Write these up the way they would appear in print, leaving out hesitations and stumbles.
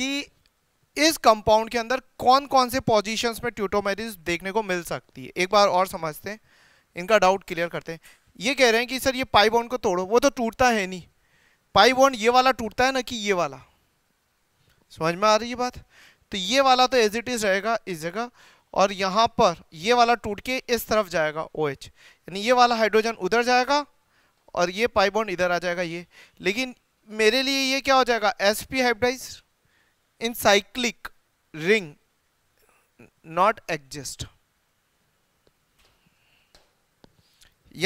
कि इस कंपाउंड के अंदर कौन कौन से पोजीशंस में ट्यूटोमेरिस देखने को मिल सकती है। एक बार और समझते हैं, इनका डाउट क्लियर करते हैं। ये कह रहे हैं कि सर ये पाई बॉन्ड को तोड़ो, वो तो टूटता है नहीं, पाई बॉन्ड ये वाला टूटता है ना कि ये वाला, समझ में आ रही है बात। तो ये वाला तो एज इट इज रहेगा इस जगह, और यहाँ पर ये वाला टूट के इस तरफ जाएगा OH, यानी ये वाला हाइड्रोजन उधर जाएगा और ये पाई बॉन्ड इधर आ जाएगा ये। लेकिन मेरे लिए ये क्या हो जाएगा, sp hybridised in cyclic ring not exist.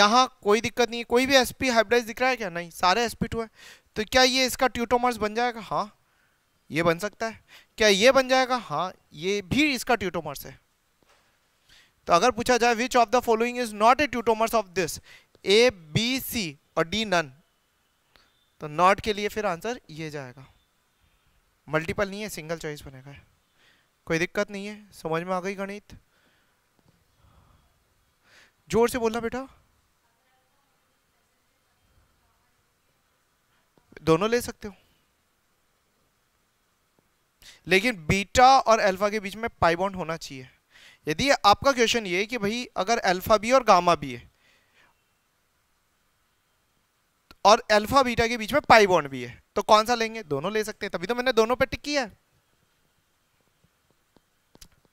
यहाँ कोई दिक्कत नहीं है, कोई भी sp हाइब्रिडाइज दिख रहा है क्या, नहीं, सारे sp2 है। तो क्या ये इसका ट्यूटोमर्स बन जाएगा, हाँ ये बन सकता है। क्या ये बन जाएगा, हाँ ये भी इसका ट्यूटोमर्स है। तो अगर पूछा जाए which of the following is not a tautomers of this, A B C और डी नन, तो नॉट के लिए फिर आंसर ये जाएगा। मल्टीपल नहीं है, सिंगल चॉइस बनेगा, कोई दिक्कत नहीं है। समझ में आ गई गणित? जोर से बोलना बेटा। दोनों ले सकते हो, लेकिन बीटा और अल्फा के बीच में पाई बॉन्ड होना चाहिए। यदि आपका क्वेश्चन ये है कि भाई अगर अल्फा भी और गामा भी है और अल्फा बीटा के बीच में पाई बॉन्ड भी है, तो कौन सा लेंगे, दोनों ले सकते हैं, तभी तो मैंने दोनों पे टिक किया है,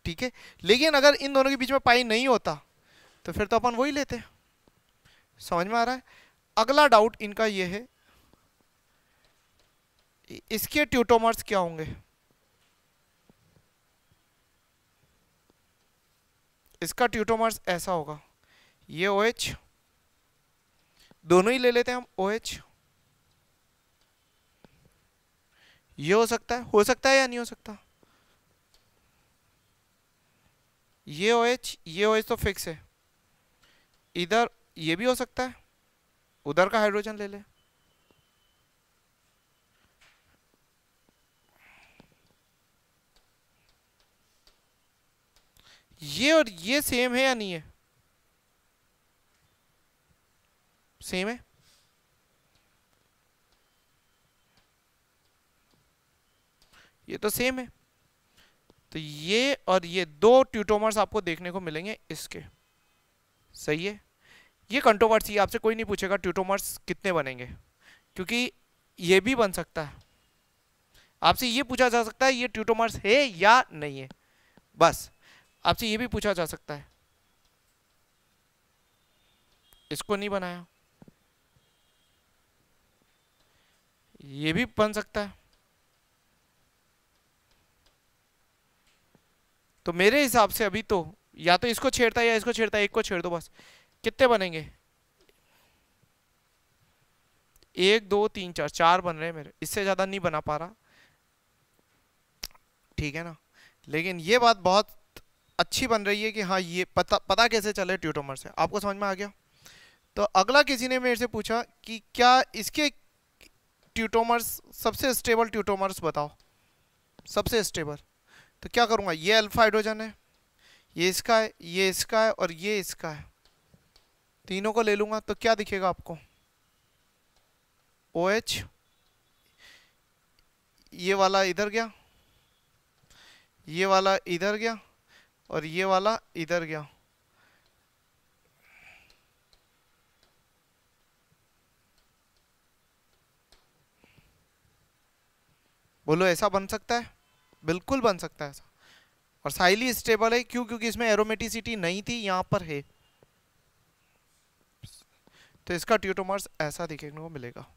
ठीक है। लेकिन अगर इन दोनों के बीच में पाई नहीं होता तो फिर तो अपन वही लेते हैं। समझ में आ रहा है? अगला डाउट इनका ये है, इसके ट्यूटोमर्स क्या होंगे, इसका ट्यूटोमर्स ऐसा होगा, ये OH, दोनों ही ले लेते हैं हम OH, ये हो सकता है, हो सकता है या नहीं हो सकता, ये OH, ये OH तो फिक्स है, इधर ये भी हो सकता है, उधर का हाइड्रोजन ले ले, ये और ये सेम है या नहीं है, सेम है, ये तो सेम है। तो ये और ये दो ट्यूटोमर्स आपको देखने को मिलेंगे इसके, सही है। ये कंट्रोवर्सी आपसे कोई नहीं पूछेगा ट्यूटोमर्स कितने बनेंगे, क्योंकि ये भी बन सकता है, आपसे ये पूछा जा सकता है ये ट्यूटोमर्स है या नहीं है, बस आपसे ये भी पूछा जा सकता है। इसको नहीं बनाया, ये भी बन सकता है। तो मेरे हिसाब से अभी तो या तो इसको छेड़ता है या इसको छेड़ता है, एक को छेड़ दो बस। कितने बनेंगे, 1 2 3 4, 4 बन रहे हैं मेरे, इससे ज़्यादा नहीं बना पा रहा, ठीक है ना। लेकिन ये बात बहुत अच्छी बन रही है कि हाँ ये पता कैसे चले ट्यूटोमर्स है। आपको समझ में आ गया? तो अगला किसी ने मेरे से पूछा कि क्या इसके ट्यूटोमर्स सबसे स्टेबल ट्यूटोमर्स बताओ, सबसे स्टेबल। तो क्या करूँगा, ये अल्फा हाइड्रोजन है, ये इसका है, ये इसका है और ये इसका है, तीनों को ले लूँगा। तो क्या दिखेगा आपको, OH, ये वाला इधर गया, ये वाला इधर गया और ये वाला इधर गया। बोलो ऐसा बन सकता है, बिल्कुल बन सकता है ऐसा। और हाईली स्टेबल है, क्यों, क्योंकि इसमें एरोमेटिसिटी नहीं थी, यहाँ पर है। तो इसका ट्यूटोमर्स ऐसा दिखने को मिलेगा।